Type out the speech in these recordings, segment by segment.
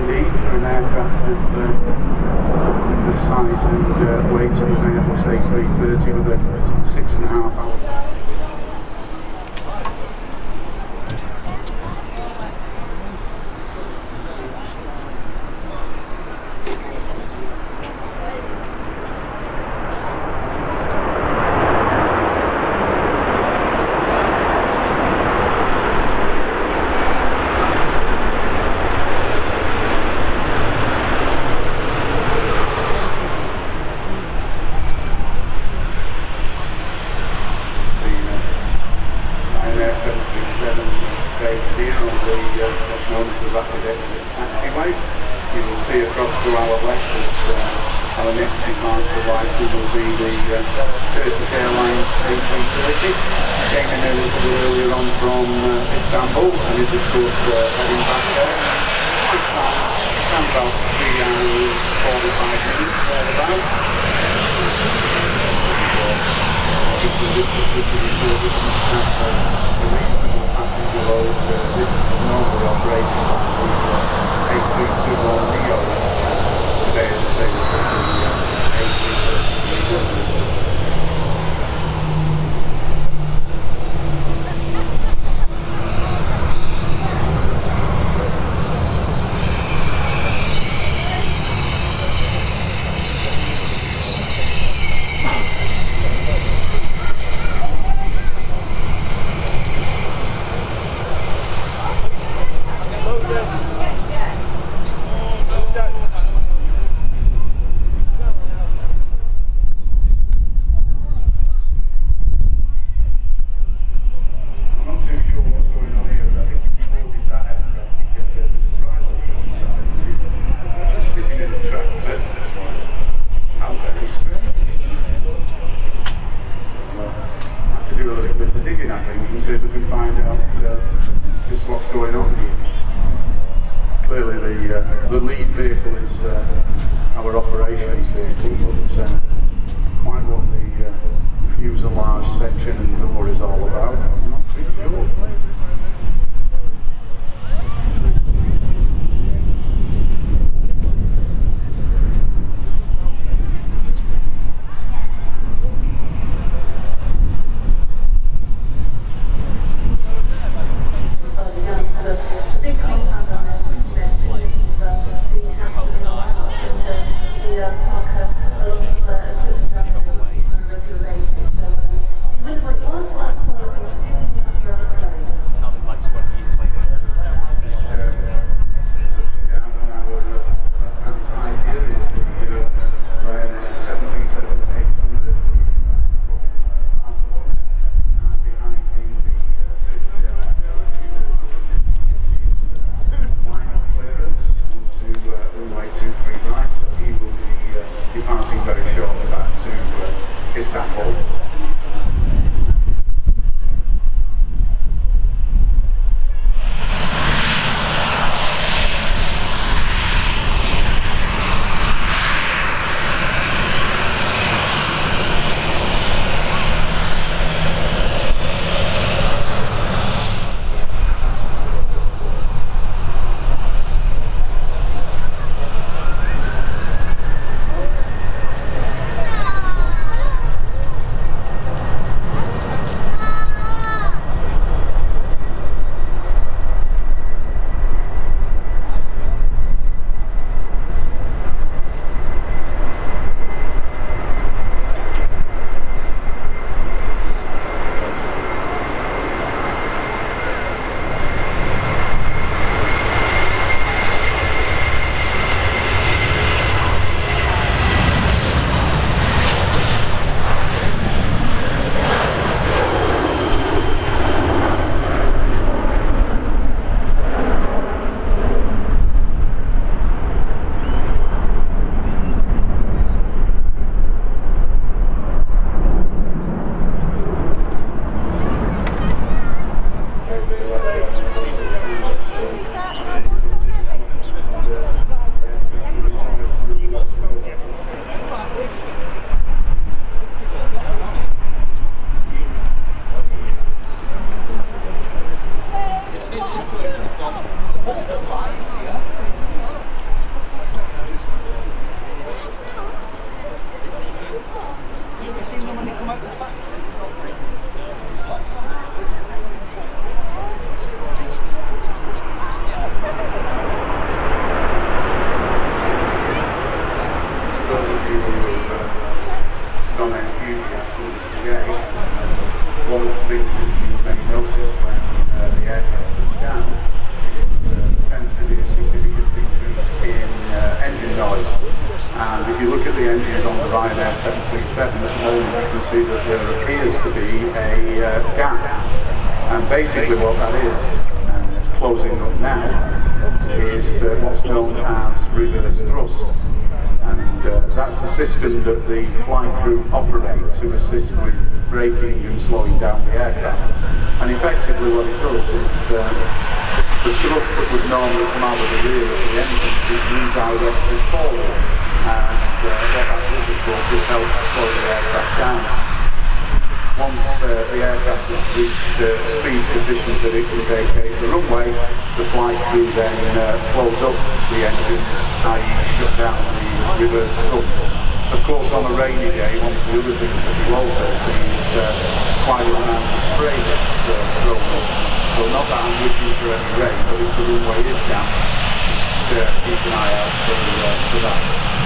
indeed for an aircraft of the size and weight of an Airbus A330 with a 6.5 hour. engines on the Ryanair 737 at the moment, you can see that there appears to be a gap, and basically what that is, and it's closing up now, is what's known as reverse thrust, and that's the system that the flight crew operate to assist with braking and slowing down the aircraft. And effectively what it does is the thrust that would normally come out of the rear of the engine is redirected forward, and what that does is it helps slow the aircraft down. Once the aircraft has reached speed sufficient that it can vacate the runway, the flight crew then close up the engines, i.e. shut down the reverse thrust. Of course, on a rainy day, one of the other things that you also see is quite a amount of spray that's thrown up. Well, not that I'm wishing for any rain, but if the runway is down, just keep an eye out for that.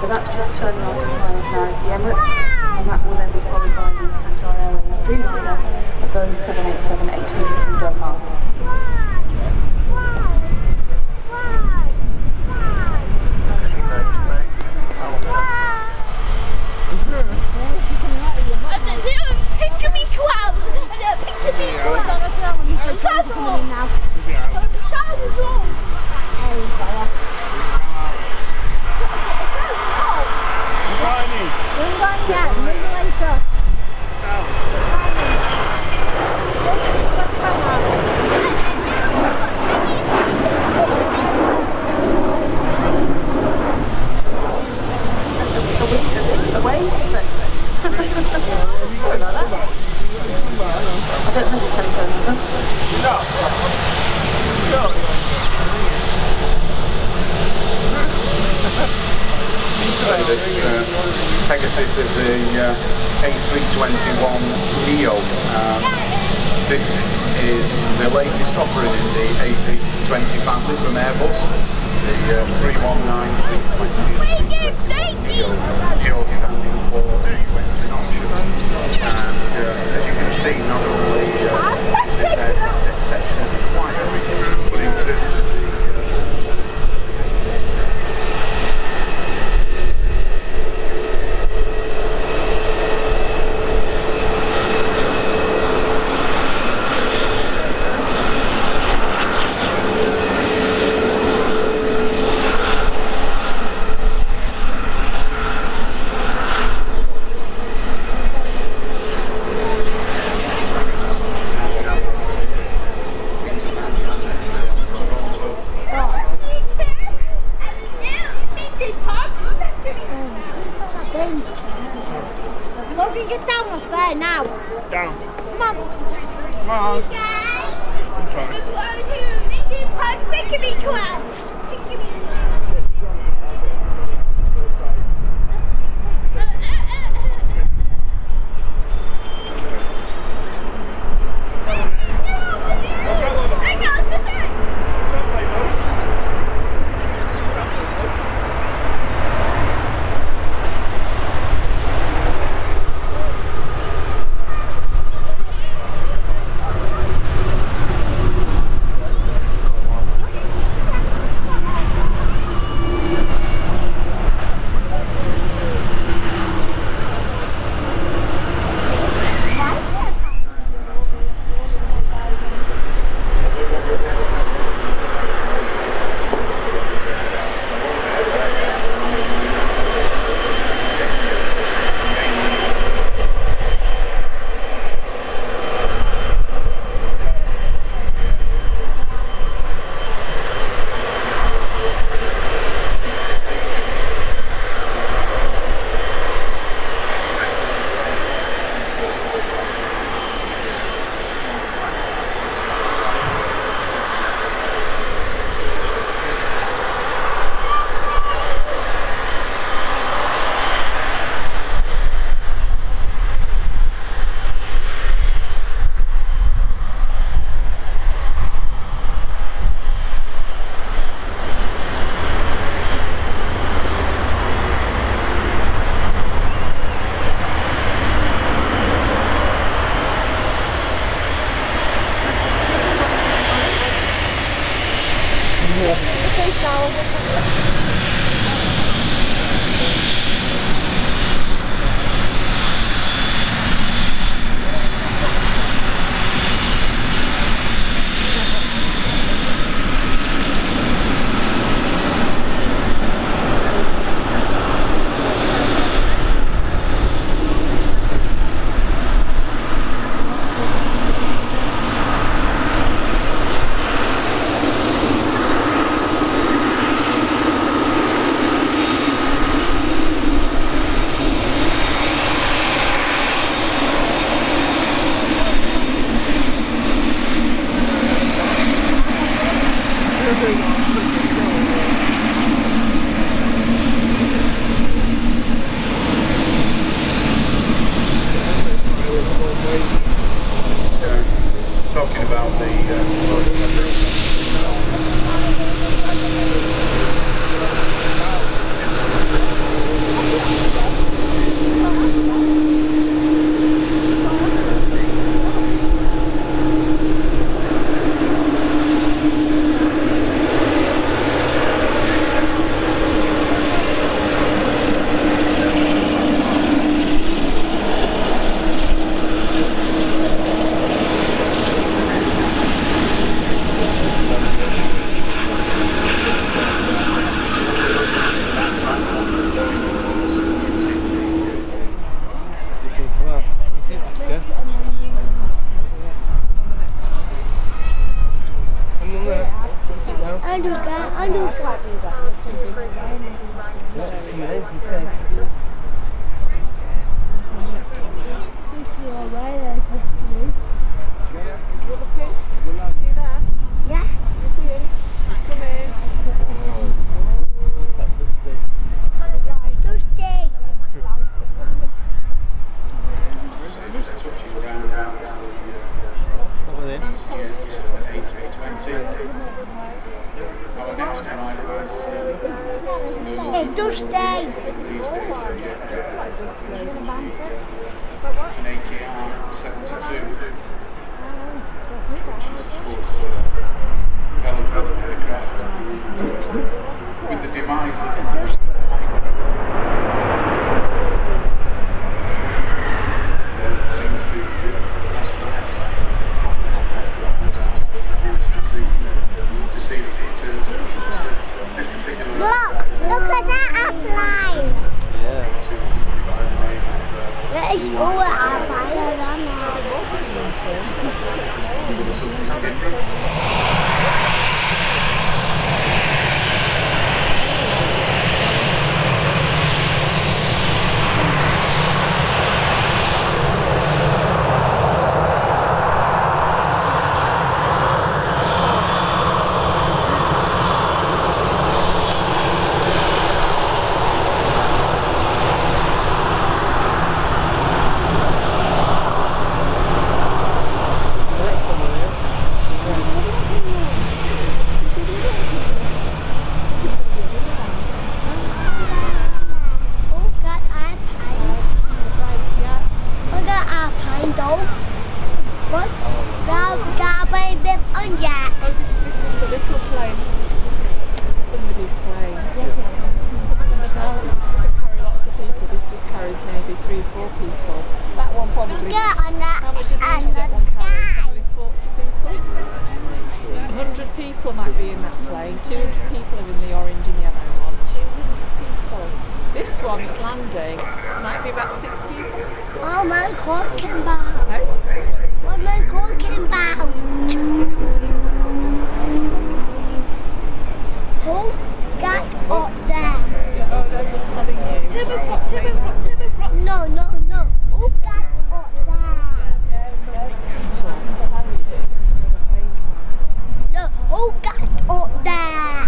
So that's just turning off to Finals 9 to the Emirates, and that will then be followed by the Qatar Airways Dreamliner, a Boeing 787-800 from Denmark. Pegasus is the A321neo. This is the latest offering in the A320 family from Airbus, the 319-320neo, standing for the engine option. And as you can see, not only is there exception required, but in terms of get down off there now. Down. Come on. Come on. Hey guys. I'm sorry. Making me cry. plane with on yet. Oh, this one's a little plane. This is somebody's plane. This doesn't carry lots of people. This just carries maybe 3 or 4 people. That one probably. On that. How much is this jet one carrying? Probably 40 people. 100 people might be in that plane. 200 people are in the orange and yellow one. 200 people. This one that's landing might be about 6 people. Oh my God, Kimba. What am I talking about? Hold that up there. Yeah, oh, they're just having you. Timber prop. No. Hold that up there. No, hold that up there. No, hold that up there.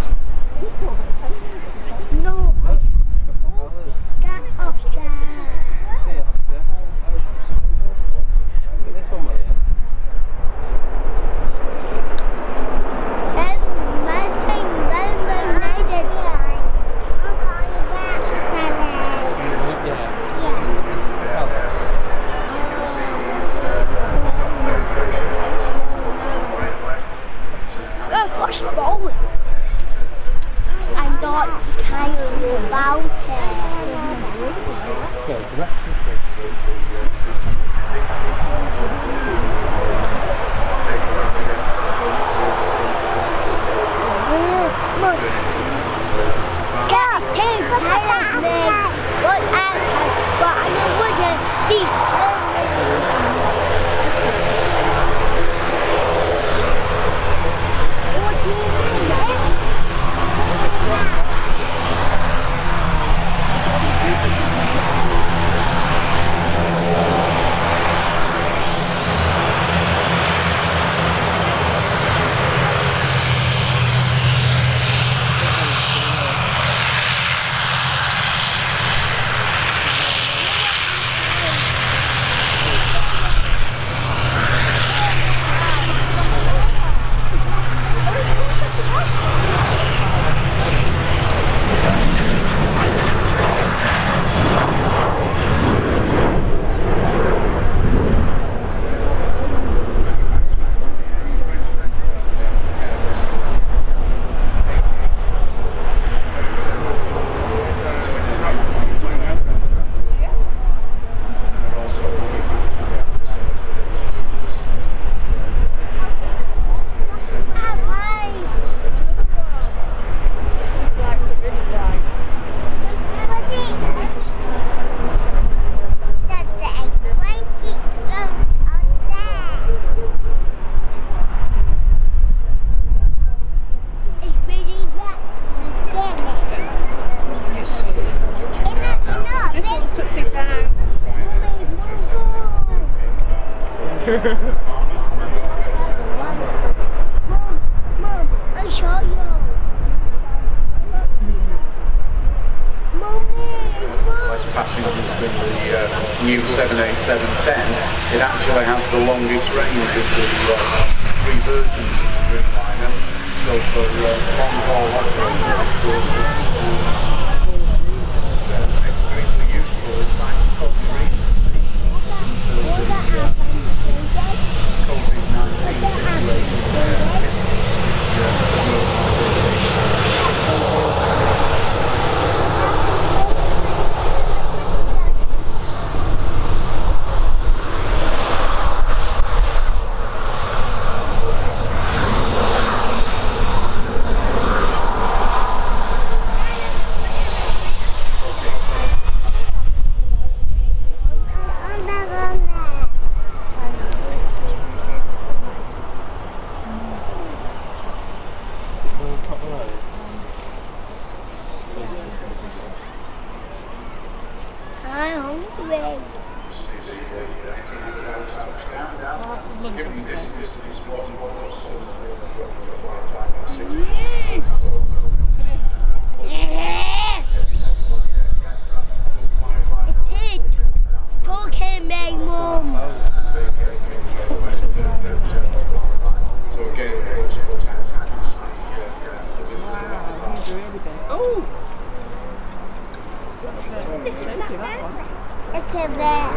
It's a bit.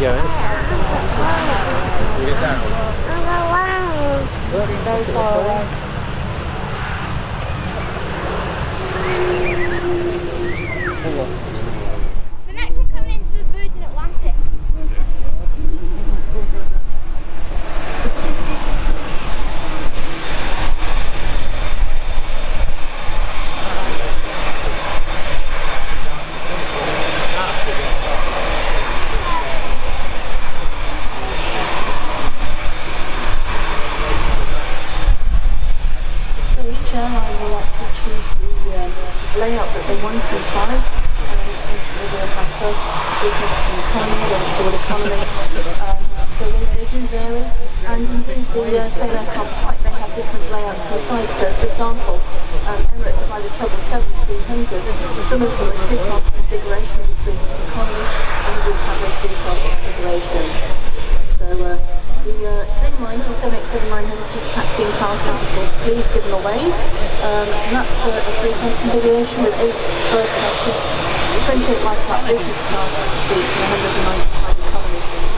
you going? Can you get down? I'm going very far away. The next one coming into the Virgin Atlantic. Layout that they want inside, the household, business and economy, the whole economy. So they do vary, and indeed the same aircraft type, they have different layouts inside. So for example, Emirates fly the 777-300, some of them are two-class configuration with business and economy, and others have a three-class configuration. So the Dreamliner 787-900 is taxi in class, please give them away. And that's a three-class configuration with 8 first class seats, 28 life class business class seats, and 195 economy seats.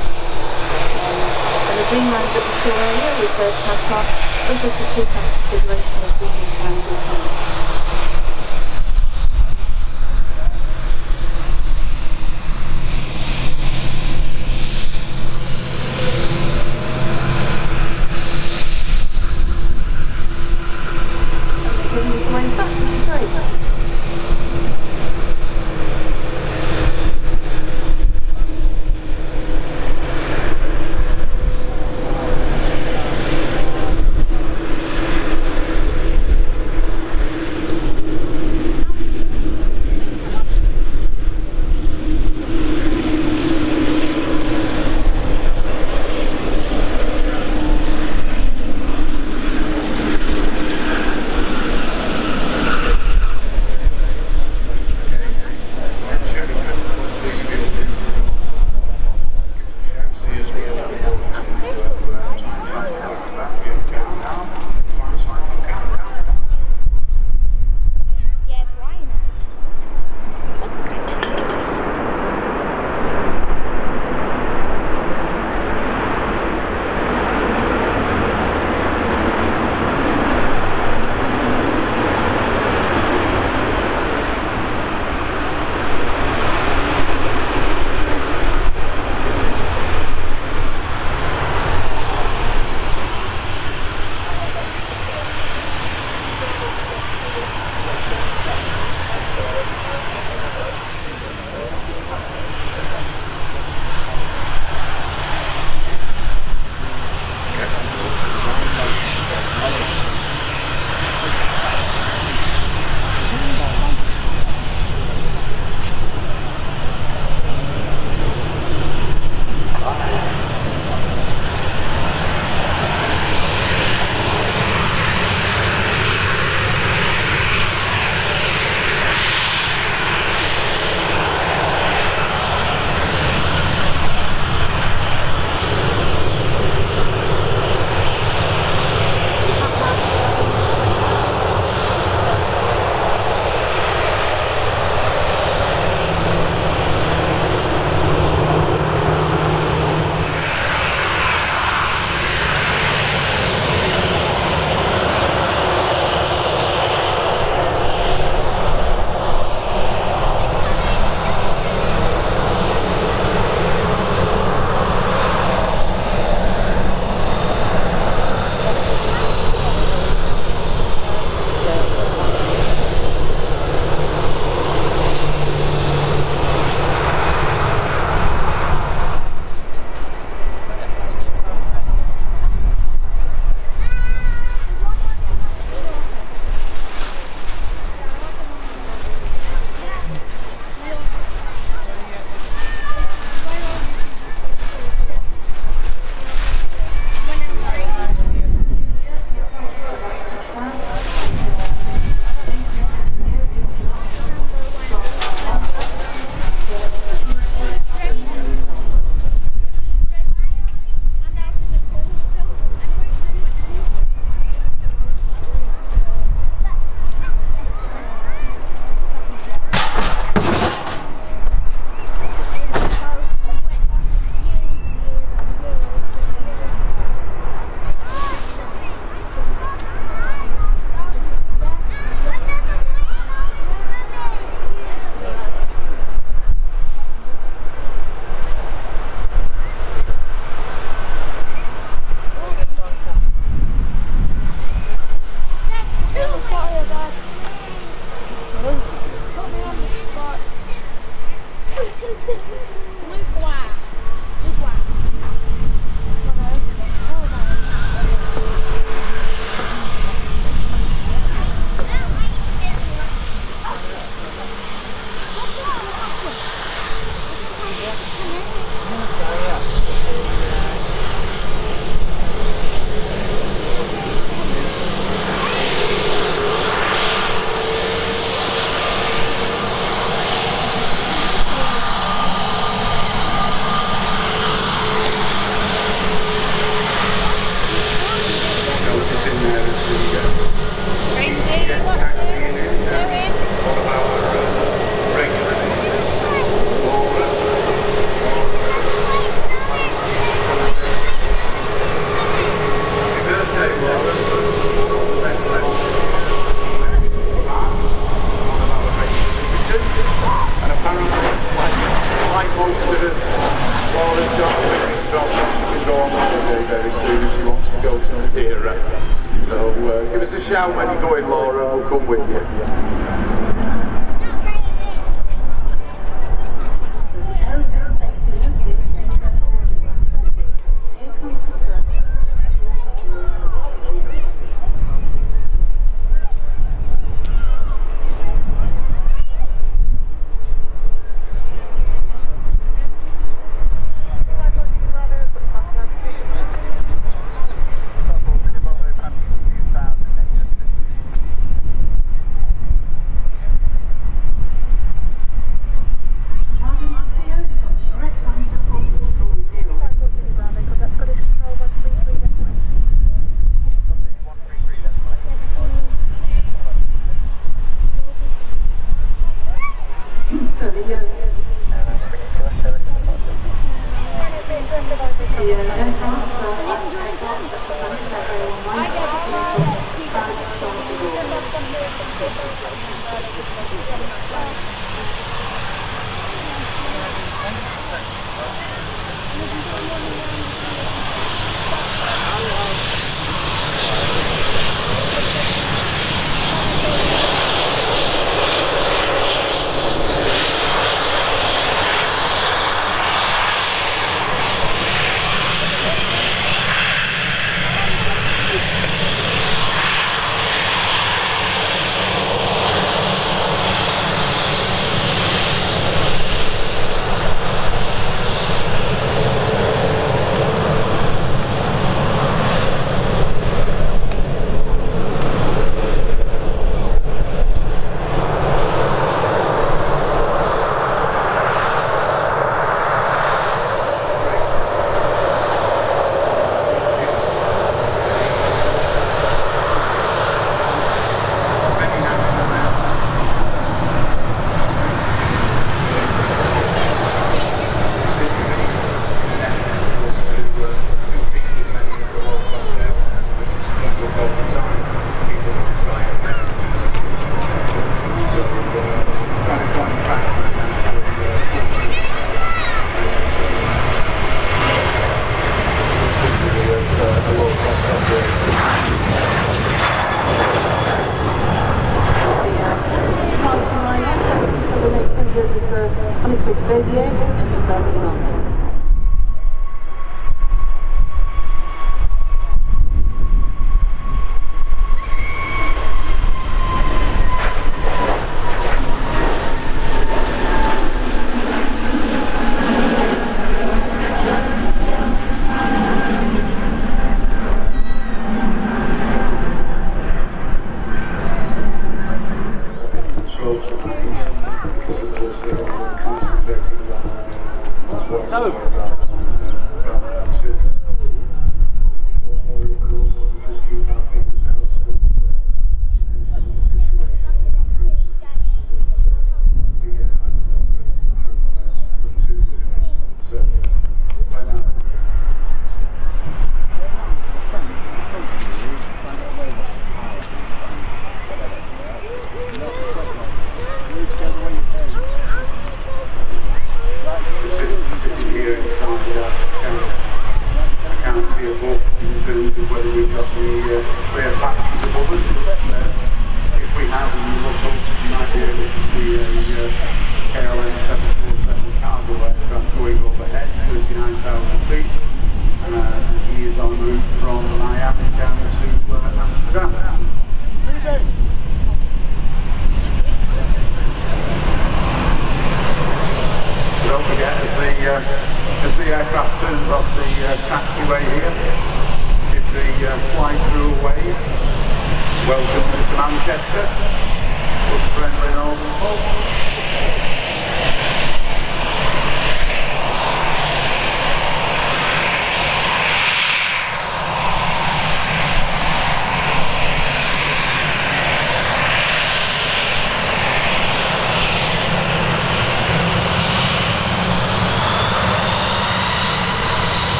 And the Dreamliner that we saw earlier with first class class is just a two-class configuration of business and economy. flying most with us while they've got a living job. We can go on holiday very soon if he wants to go to Madeira. So give us a shout when you're going, Laura, and we'll come with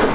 you.